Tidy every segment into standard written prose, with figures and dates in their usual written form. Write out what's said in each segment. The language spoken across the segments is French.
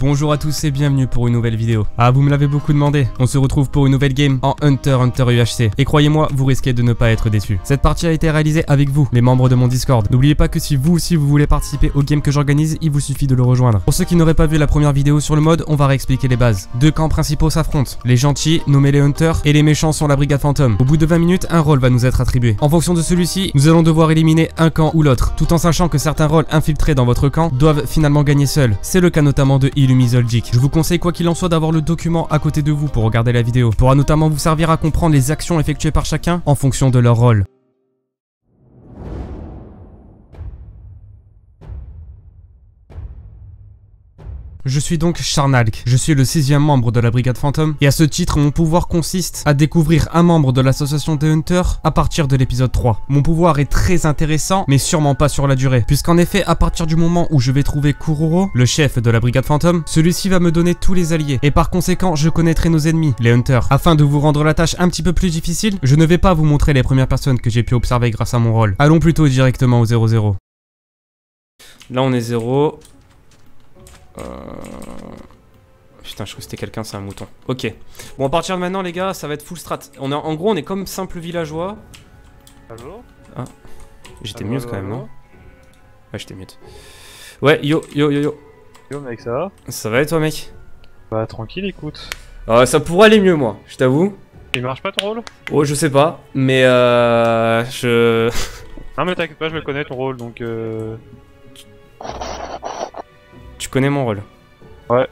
Bonjour à tous et bienvenue pour une nouvelle vidéo. Ah, vous me l'avez beaucoup demandé, on se retrouve pour une nouvelle game en Hunter x Hunter UHC. Et croyez-moi, vous risquez de ne pas être déçus. Cette partie a été réalisée avec vous, les membres de mon Discord. N'oubliez pas que si vous aussi vous voulez participer aux games que j'organise, il vous suffit de le rejoindre. Pour ceux qui n'auraient pas vu la première vidéo sur le mode, on va réexpliquer les bases. Deux camps principaux s'affrontent. Les gentils, nommés les Hunters, et les méchants sont la Brigade fantôme. Au bout de 20 minutes, un rôle va nous être attribué. En fonction de celui-ci, nous allons devoir éliminer un camp ou l'autre, tout en sachant que certains rôles infiltrés dans votre camp doivent finalement gagner seuls. C'est le cas notamment de Illumizolgic. Je vous conseille quoi qu'il en soit d'avoir le document à côté de vous pour regarder la vidéo. Il pourra notamment vous servir à comprendre les actions effectuées par chacun en fonction de leur rôle. Je suis donc Sharnalk, je suis le 6e membre de la Brigade fantôme, et à ce titre, mon pouvoir consiste à découvrir un membre de l'association des Hunters à partir de l'épisode 3. Mon pouvoir est très intéressant, mais sûrement pas sur la durée, puisqu'en effet, à partir du moment où je vais trouver Kuroro, le chef de la Brigade fantôme, celui-ci va me donner tous les alliés, et par conséquent, je connaîtrai nos ennemis, les Hunters. Afin de vous rendre la tâche un petit peu plus difficile, je ne vais pas vous montrer les premières personnes que j'ai pu observer grâce à mon rôle. Allons plutôt directement au 0-0. Là, on est 0... Putain, je crois que c'était quelqu'un, c'est un mouton. Ok. Bon, à partir de maintenant, les gars, ça va être full strat. En gros, on est comme simple villageois. Allô ? Ah. J'étais mute quand même, non ? Ouais, j'étais mute. Ouais, yo. Yo, mec, ça va ? Ça va et toi, mec ? Bah, tranquille, écoute. Ça pourrait aller mieux, moi, je t'avoue. Il marche pas ton rôle ? Oh, je sais pas, mais je... Non, mais t'inquiète pas, je le connais ton rôle, donc Tu connais mon rôle? Ouais.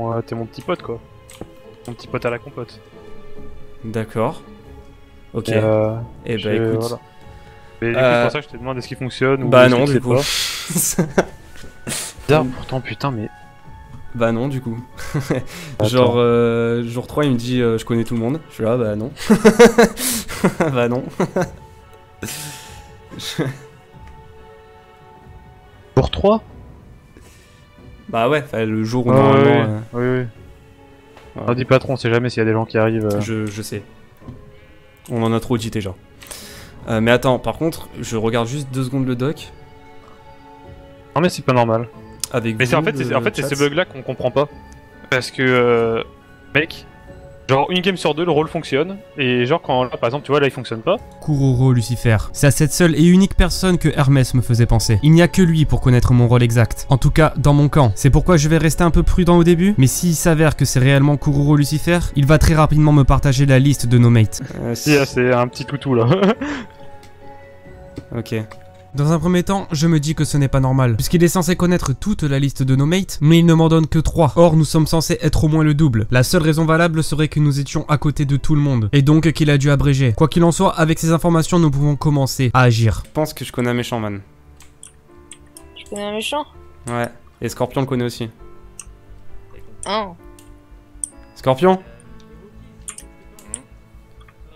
Ouais, t'es mon petit pote quoi. Mon petit pote à la compote. D'accord. Ok. Et bah écoute. Voilà. Mais du coup, c'est pour ça que je te demande est-ce qu'il fonctionne ou... Bah non, du coup. Bizarre pourtant, putain, mais. Bah non, du coup. Genre, jour 3, il me dit je connais tout le monde. Je suis là, bah non. Bah non. Jour 3 ? Bah ouais, le jour où normalement... Oui. On dit patron, on sait jamais s'il y a des gens qui arrivent... Je sais. On en a trop dit déjà. Mais attends, par contre, je regarde juste 2 secondes le doc. Non mais c'est pas normal. Avec mais vous, en fait c'est ces bugs là qu'on comprend pas. Parce que... mec, genre une game sur deux, le rôle fonctionne. Et genre quand par exemple, tu vois, là il fonctionne pas. Chrollo Lucilfer. C'est à cette seule et unique personne que Hermès me faisait penser. Il n'y a que lui pour connaître mon rôle exact. En tout cas, dans mon camp. C'est pourquoi je vais rester un peu prudent au début. Mais s'il s'avère que c'est réellement Chrollo Lucilfer, il va très rapidement me partager la liste de nos mates. Si, c'est un petit toutou là. Ok. Dans un premier temps, je me dis que ce n'est pas normal, puisqu'il est censé connaître toute la liste de nos mates, mais il ne m'en donne que 3. Or, nous sommes censés être au moins le double. La seule raison valable serait que nous étions à côté de tout le monde, et donc qu'il a dû abréger. Quoi qu'il en soit, avec ces informations, nous pouvons commencer à agir. Je pense que je connais un méchant, man. Tu connais un méchant? Ouais, et Scorpion le connaît aussi. Oh. Scorpion?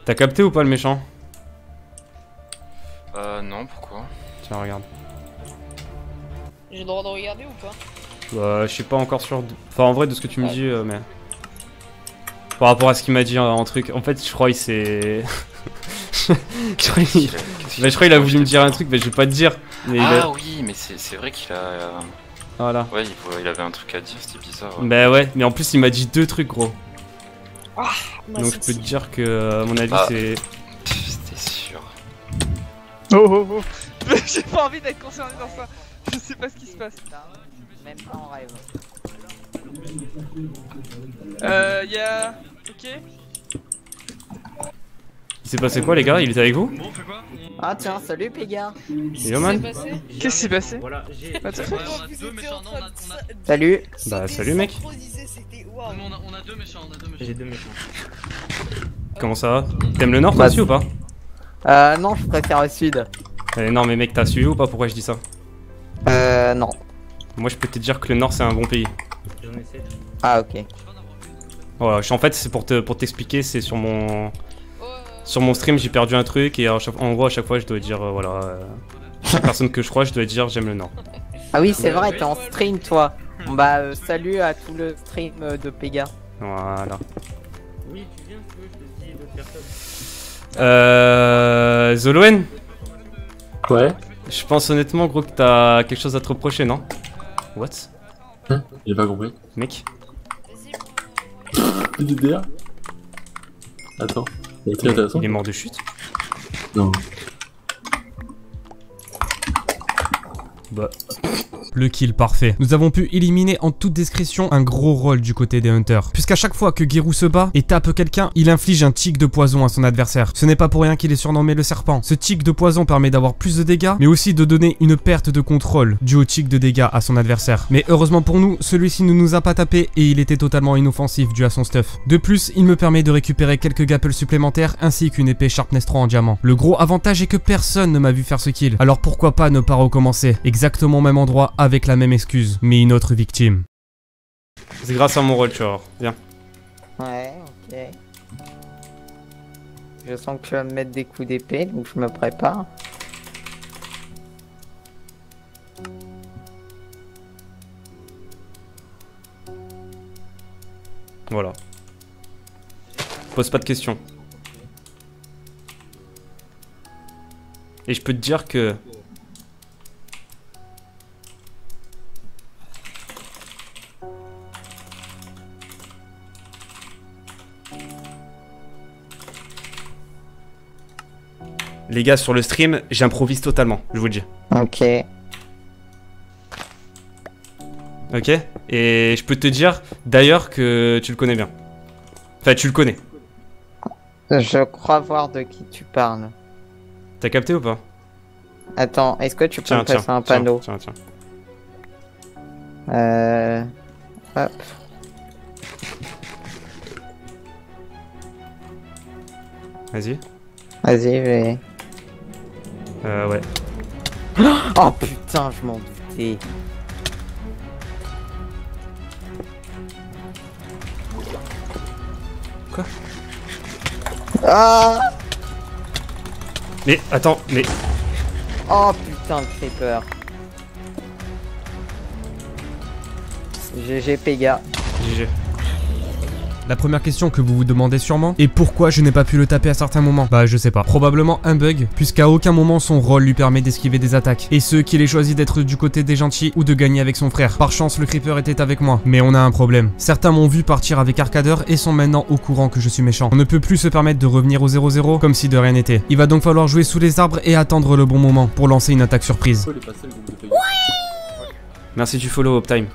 T'as capté ou pas le méchant? Non, pourquoi? Tiens, regarde. J'ai le droit de regarder ou pas? Bah, je suis pas encore sûr. Enfin, en vrai, de ce que tu me dis, mais. Par rapport à ce qu'il m'a dit en truc. En fait, je crois qu'il s'est. Je crois qu'il a voulu me dire un truc, mais je vais pas te dire. Mais ah oui, mais c'est vrai qu'il a. Voilà. Ouais, il avait un truc à dire, c'était bizarre. Ouais. Bah ouais, mais en plus, il m'a dit 2 trucs, gros. Ah, bah, donc, je peux te dire que, à mon avis, c'est. Oh. J'ai pas envie d'être concerné dans ça. Je sais pas ce qui se passe. Même pas en rêve. Y'a... Ok. Il s'est passé quoi les gars? Il était avec vous? Ah tiens, salut Pega. Qu'est-ce qui s'est passé? Salut. Bah salut mec. On a 2 méchants, J'ai 2 méchants. Comment ça va? T'aimes le nord toi aussi ou pas? Non, je préfère le sud. Non mais mec, t'as suivi ou pas? Pourquoi je dis ça? Non. Moi je peux te dire que le nord c'est un bon pays. Ah ok. Voilà, en fait c'est pour t'expliquer, c'est sur mon... Sur mon stream j'ai perdu un truc et en gros à chaque fois je dois dire voilà... chaque personne que je crois je dois dire j'aime le nord. Ah oui c'est vrai, t'es en stream toi. Bah salut à tout le stream de Pega. Voilà. Oui tu viens si tu veux, je te dis d'autres personnes. Zolwen? Ouais. Je pense honnêtement, gros, que t'as quelque chose à te reprocher, non? What? Hein? J'ai pas compris. Mec. DDR. Attends. Il est mort de chute? Non. Bah. Le kill parfait. Nous avons pu éliminer en toute discrétion un gros rôle du côté des Hunters. Puisqu'à chaque fois que Girou se bat et tape quelqu'un, il inflige un tic de poison à son adversaire. Ce n'est pas pour rien qu'il est surnommé le serpent. Ce tic de poison permet d'avoir plus de dégâts, mais aussi de donner une perte de contrôle due au tic de dégâts à son adversaire. Mais heureusement pour nous, celui-ci ne nous a pas tapé et il était totalement inoffensif dû à son stuff. De plus, il me permet de récupérer quelques gappels supplémentaires ainsi qu'une épée Sharpness 3 en diamant. Le gros avantage est que personne ne m'a vu faire ce kill. Alors pourquoi pas ne pas recommencer? Exactement au même endroit, avec la même excuse, mais une autre victime. C'est grâce à mon rôle, tu vois. Viens. Ouais, ok. Je sens que tu vas me mettre des coups d'épée, donc je me prépare. Voilà. Pose pas de questions. Et je peux te dire que... Les gars, sur le stream, j'improvise totalement, je vous le dis. Ok. Ok. Et je peux te dire, d'ailleurs, que tu le connais bien. Enfin, tu le connais. Je crois voir de qui tu parles. T'as capté ou pas? Attends, est-ce que tu peux me passer un panneau? Tiens. Hop. Vas-y. Vas-y, mais... ouais. Oh putain, je m'en doutais. Quoi? Ah! Mais attends, mais... Oh putain, j'ai peur. GG Pega. GG. La première question que vous vous demandez sûrement est pourquoi je n'ai pas pu le taper à certains moments. Bah je sais pas, probablement un bug, puisqu'à aucun moment son rôle lui permet d'esquiver des attaques, et ceux qu'il ait choisi d'être du côté des gentils ou de gagner avec son frère. Par chance le creeper était avec moi, mais on a un problème. Certains m'ont vu partir avec Arcadeur et sont maintenant au courant que je suis méchant. On ne peut plus se permettre de revenir au 0-0 comme si de rien n'était. Il va donc falloir jouer sous les arbres et attendre le bon moment pour lancer une attaque surprise. Oui. Merci du follow Optime.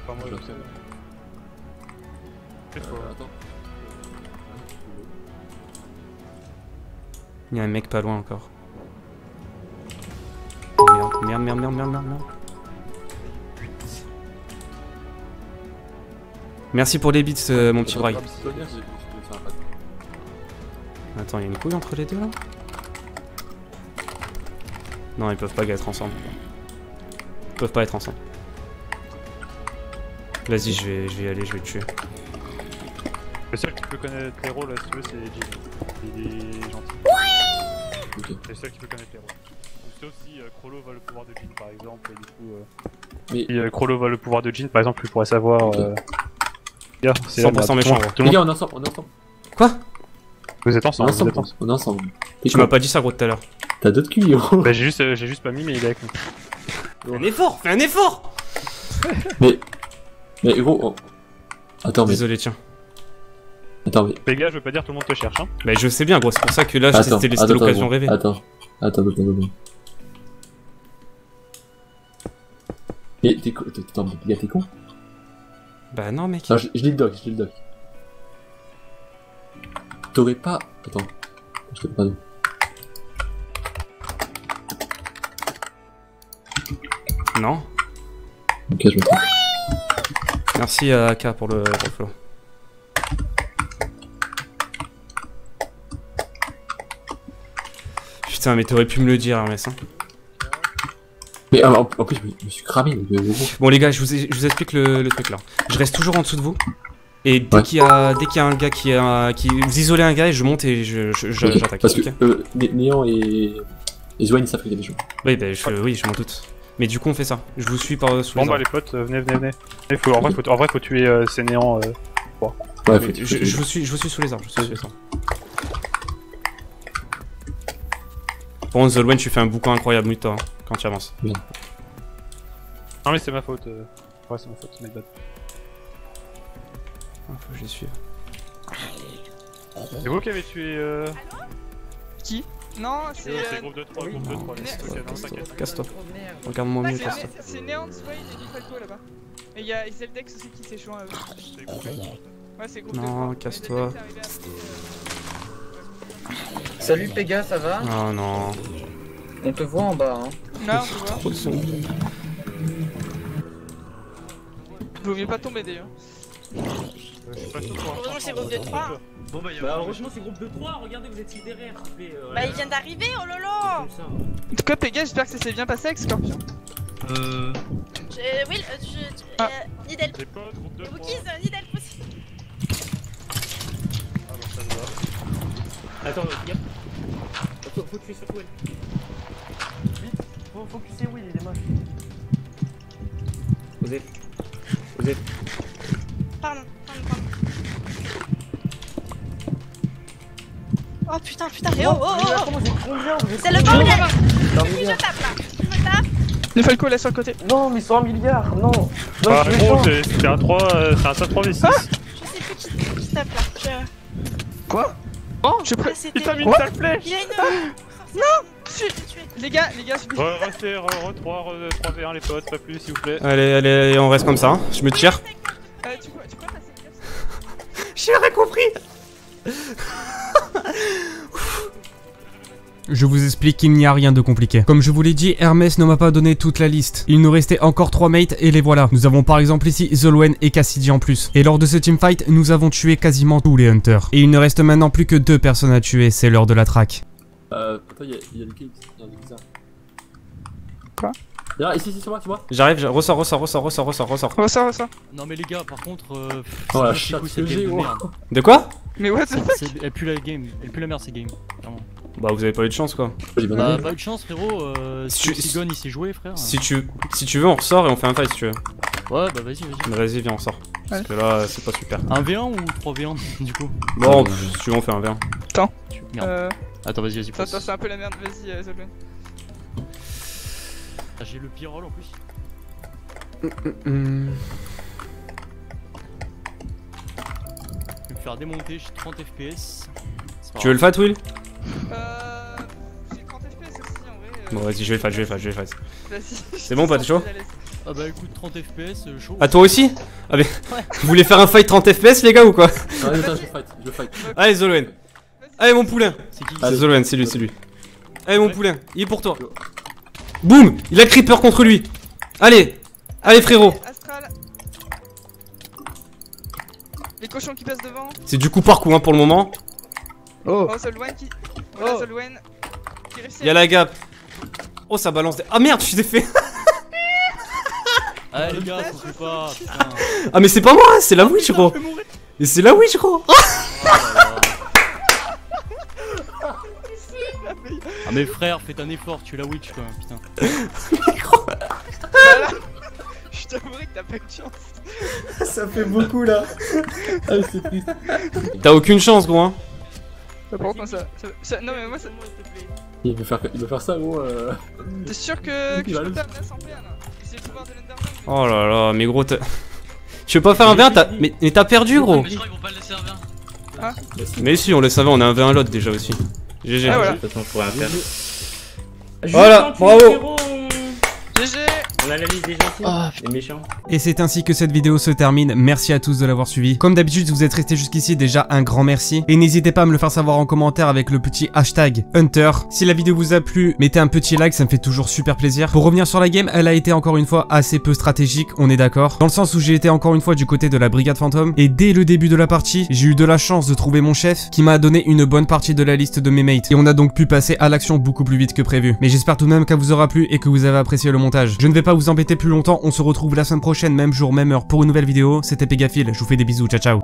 Il y a un mec pas loin encore. Merde. Merci pour les bits, mon petit braille. Attends, il y a une couille entre les deux là? Non, ils peuvent pas être ensemble. Ils peuvent pas être ensemble. Vas-y, je vais y aller, je vais te tuer. Le seul qui peut connaître les rôles, si tu veux, c'est Jim. Il est gentil. Okay. C'est le seul qui peut connaître les rois. Sauf si Chrollo va le pouvoir de Jin par exemple, et du coup... Mais... Si Chrollo va le pouvoir de Jin par exemple, il pourrait savoir... Okay. Yeah, c'est 100% méchant. Les gars, on est ensemble, Quoi? Vous êtes ensemble, on est ensemble. Tu m'as pas dit ça gros tout à l'heure. T'as d'autres culs, gros. Bah j'ai juste pas mis, mais il est avec nous. Fais un effort, mais... Mais gros... Oh. Attends, mais... Désolé, tiens. Attends, mais... Pega, je veux pas dire tout le monde te cherche, hein. Mais je sais bien, gros, c'est pour ça que là, c'était l'occasion rêvée. Attends. Mais t'es con, Bah non, mec. Non, je lis le doc, T'aurais pas... Attends, je te pas. Non. Ok, je me trompe. Merci à AK pour le flow. Putain, mais t'aurais pu me le dire, Hermès. Mais en plus, je me suis cramé. Bon, les gars, je vous explique le truc là. Je reste toujours en dessous de vous. Et dès qu'il y a un gars qui... Vous isolez un gars et je monte et j'attaque. Parce que Néant et Zolwen, ils savent que t'es méchant. Oui, bah, je m'en doute. Mais du coup, on fait ça. Je vous suis par sous les arbres. Bon, bah, les potes, venez. En vrai, faut tuer ces néants. Ouais, je vous suis sous les arbres. Par contre, Zolwen, tu fais un boucan incroyable, mute toi, hein, quand tu avances. Non, mais c'est ma faute. Ouais, c'est ma faute, c'est mes bad. Faut que je les suive. C'est vous qui avez tué Qui? Non, c'est le groupe de 3, groupe de 3. Casse-toi. Regarde-moi mieux, casse-toi. C'est Néant, Swaide et Falko là-bas. Et il y a Zeldex aussi qui s'échoue à eux. Ouais, c'est groupe de 3. Non, casse-toi. Salut Pega, ça va? Oh non. On te voit en bas, hein. Non, on te voit. Trop de zombies. Vaut mieux pas tomber d'ailleurs. Je suis pas tout droit. Heureusement c'est groupe de 3. Bon bah heureusement c'est groupe de 3, regardez vous étiez derrière. Bah il vient d'arriver, oh lolo. En tout cas Pega, j'espère que ça s'est bien passé avec Scorpion. Will, Nidel. Bookies, Nidel aussi. Ah non ça me va. Attends, Pega. Faut tuer surtout Will. Vite, faut que tu sais Will, il est moche. Osez. Osez. Pardon. Oh putain, et oh. C'est le bon milieu. Si je tape là, Le Falko là sur le côté. Non, mais ils sont un milliard, non. Bah bon, c'est un 3, c'est un 3v6. Je sais plus qui tape là. Quoi? Oh, j'ai pris. Putain, il t'a flèche. Non. Les gars, je suis... Restez, re 3v1 les potes, pas plus s'il vous plaît. Allez, on reste comme ça, hein. Je me tire. Tu peux passer le gars. J'ai rien compris. Je vous explique qu'il n'y a rien de compliqué. Comme je vous l'ai dit, Hermès ne m'a pas donné toute la liste. Il nous restait encore 3 mates et les voilà. Nous avons par exemple ici Zolwen et Cassidy en plus. Et lors de ce teamfight, nous avons tué quasiment tous les hunters. Et il ne reste maintenant plus que 2 personnes à tuer, c'est l'heure de la traque. Attends, il y a le clip, il y a le bizarre. Quoi ? Là, ici, sur moi, tu vois. J'arrive, ressort. Non mais les gars, par contre, oh la chatte que j'ai, ouais. De quoi? Mais what the fuck? Elle pue la game, elle pue la merde ces games. Vraiment. Bah vous avez pas eu de chance quoi. Bah pas eu de chance frérot, Sigon il s'est joué frère. Si tu veux on ressort et on fait un fight si tu veux. Ouais bah vas-y viens on sort. Parce que là c'est pas super. 1v1 ou 3v1 du coup? Bon si tu veux on fait 1v1. Attends. Attends vas-y passe. Ça c'est un peu la merde, vas-y Zolwen. J'ai le pire rôle en plus. Je vais me faire démonter, j'ai 30 FPS. Tu veux le fat Will? J'ai 30 FPS aussi en vrai. Bon vas-y je vais le fat. C'est bon, pas t'es chaud? Ah bah écoute 30 FPS chaud. Ah toi aussi? Ah mais vous voulez faire un fight 30 FPS les gars ou quoi? Allez je fight. Allez Zolwen. Allez mon poulain. C'est qui? Ah Zolwen c'est lui. Allez mon poulain, il est pour toi. Boum! Il a le creeper contre lui! Allez frérot! Astral. Les cochons qui passent devant! C'est du coup par coup hein, pour le moment. Oh Zolwen qui... Voilà Zolwen qui réussit à... Y'a la gap! Oh ça balance des... Ah merde je suis défait! Ah les gars, faut pas... Putain. Ah mais c'est pas moi, c'est la witch gros! Mais c'est la witch gros! Ah mais frère, faites un effort, tu es la witch quoi, putain. Gros. Voilà. Je t'avouerai que t'as pas de chance. Ça fait beaucoup là. Ah c'est triste. T'as aucune chance gros hein. Non mais moi ça... Il veut faire ça gros T'es sûr que je peux t'amener sans perdre hein. C'est le pouvoir de l'enderman. Oh là là, mais gros t'as... Tu veux pas faire un V1 t'as... Mais t'as perdu gros. Mais je crois qu'ils vont pas le laisser un V1. Mais si on laisse un V1, on a un V1 l'autre déjà aussi. GG, ah, voilà. Voilà, bravo. GG. On a la liste des gentils et méchants. Et c'est ainsi que cette vidéo se termine. Merci à tous de l'avoir suivi. Comme d'habitude, vous êtes restés jusqu'ici, déjà un grand merci. Et n'hésitez pas à me le faire savoir en commentaire avec le petit hashtag Hunter. Si la vidéo vous a plu, mettez un petit like, ça me fait toujours super plaisir. Pour revenir sur la game, elle a été encore une fois assez peu stratégique, on est d'accord. Dans le sens où j'ai été encore une fois du côté de la Brigade fantôme. Et dès le début de la partie, j'ai eu de la chance de trouver mon chef qui m'a donné une bonne partie de la liste de mes mates. Et on a donc pu passer à l'action beaucoup plus vite que prévu. Mais j'espère tout de même qu'elle vous aura plu et que vous avez apprécié le montage. Je ne vais pas vous embêter plus longtemps, on se retrouve la semaine prochaine, même jour, même heure pour une nouvelle vidéo. C'était pégaphile, je vous fais des bisous, ciao ciao.